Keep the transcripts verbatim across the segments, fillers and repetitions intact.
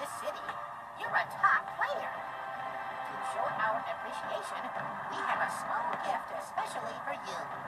this city, you're a top player. To show our appreciation, we have a small gift especially for you.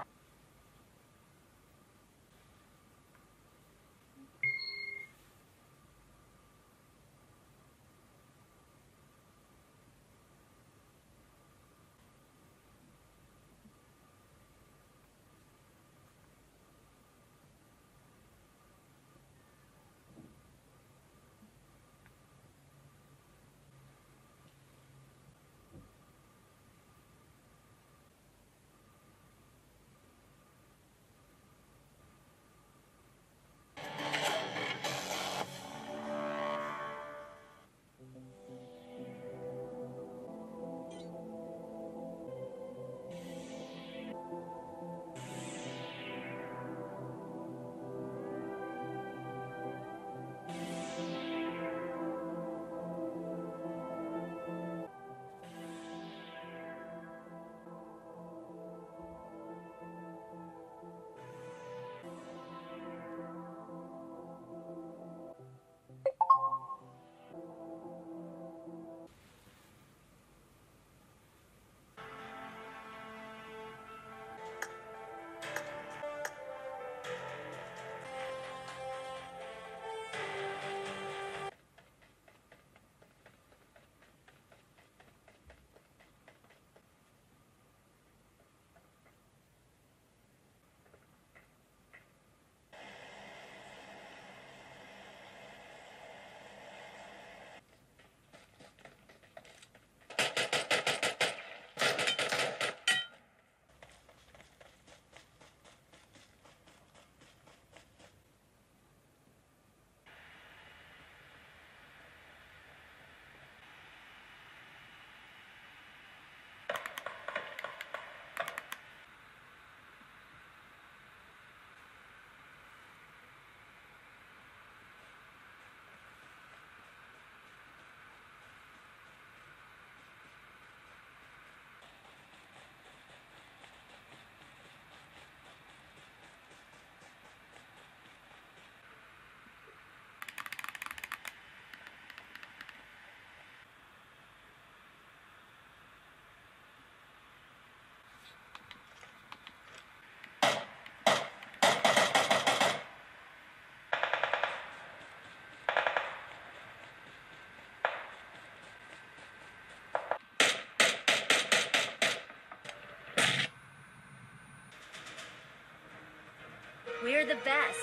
We're the best.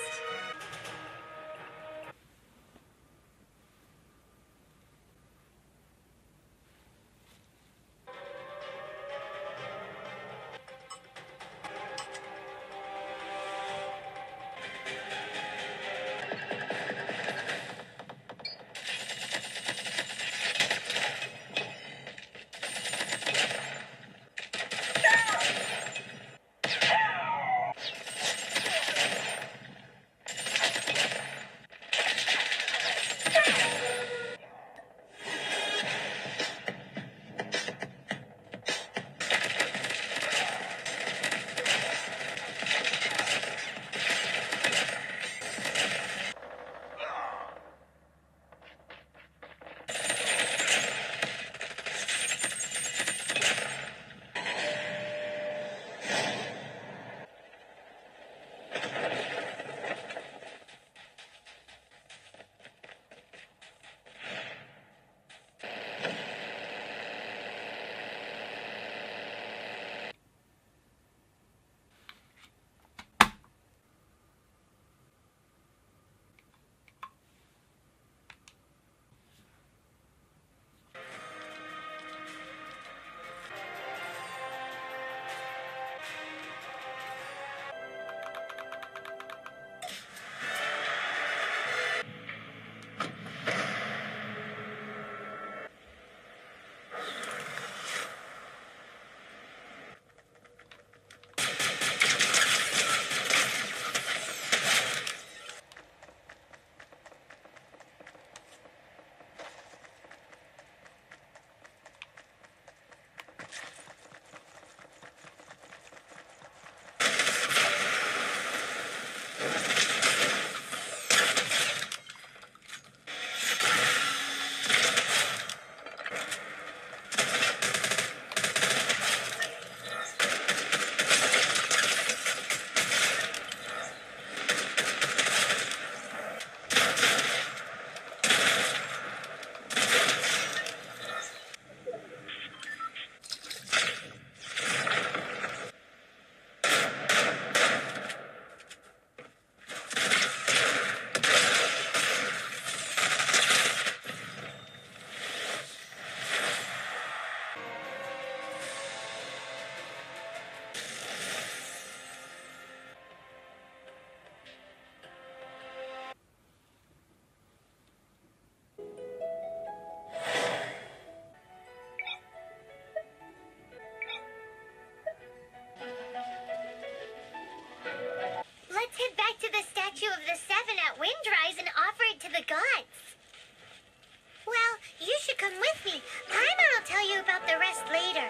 come with me. Paimon will tell you about the rest later.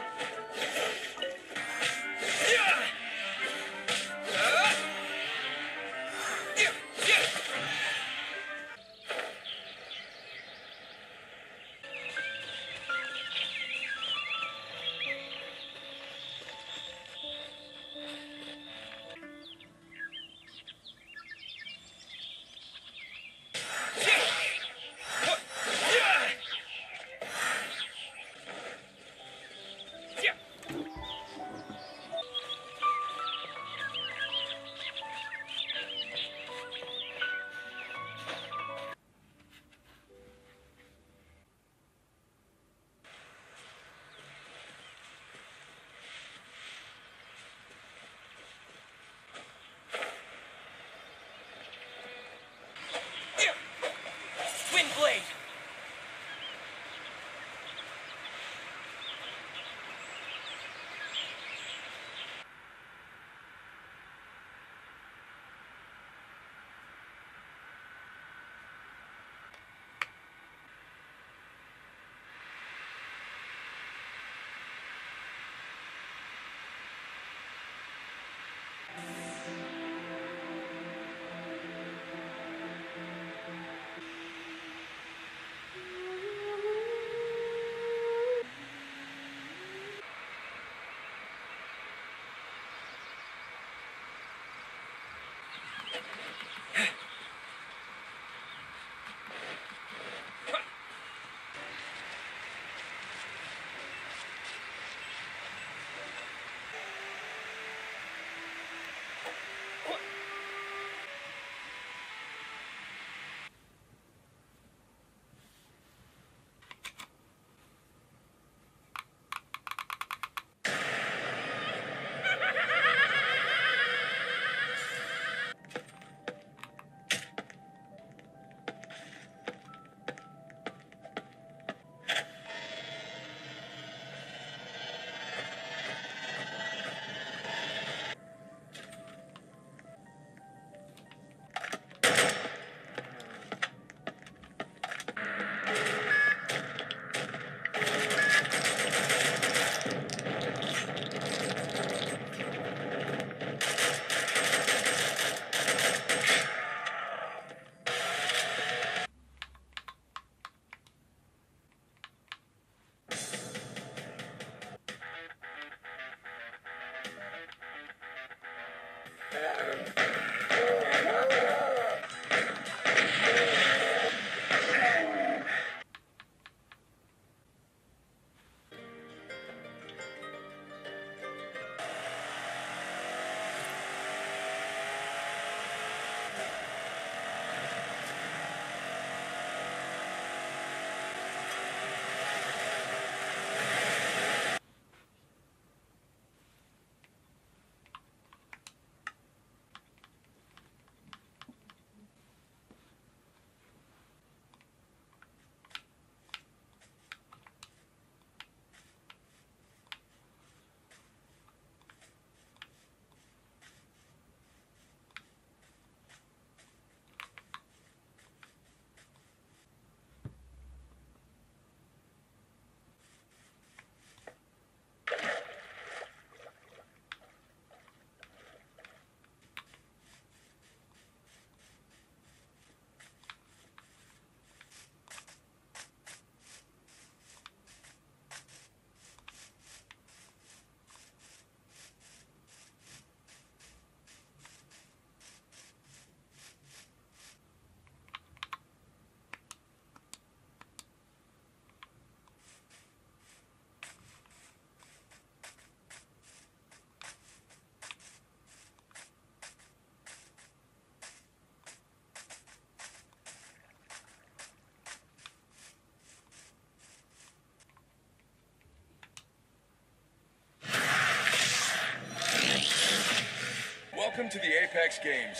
Welcome to the Apex Games.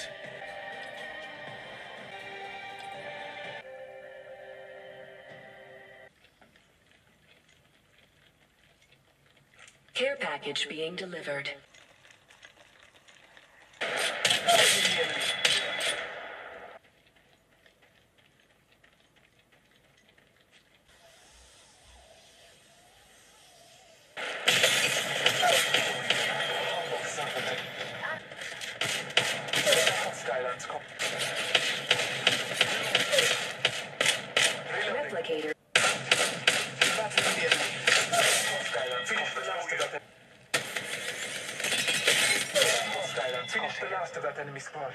Care package being delivered. replicator. Finish the last of that enemy squad.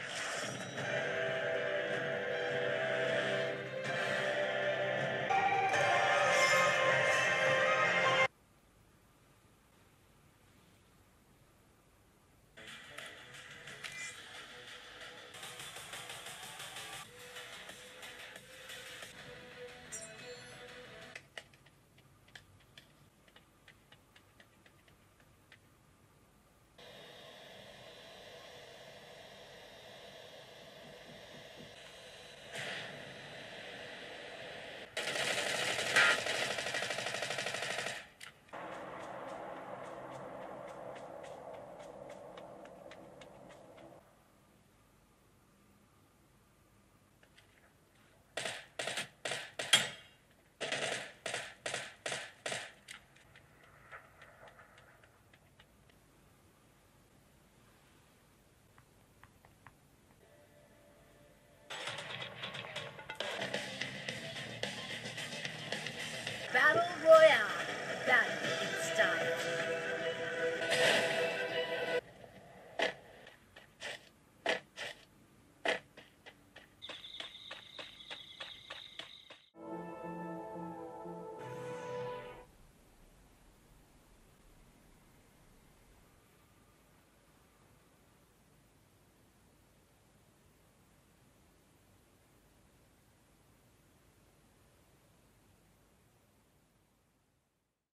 Battle Royale.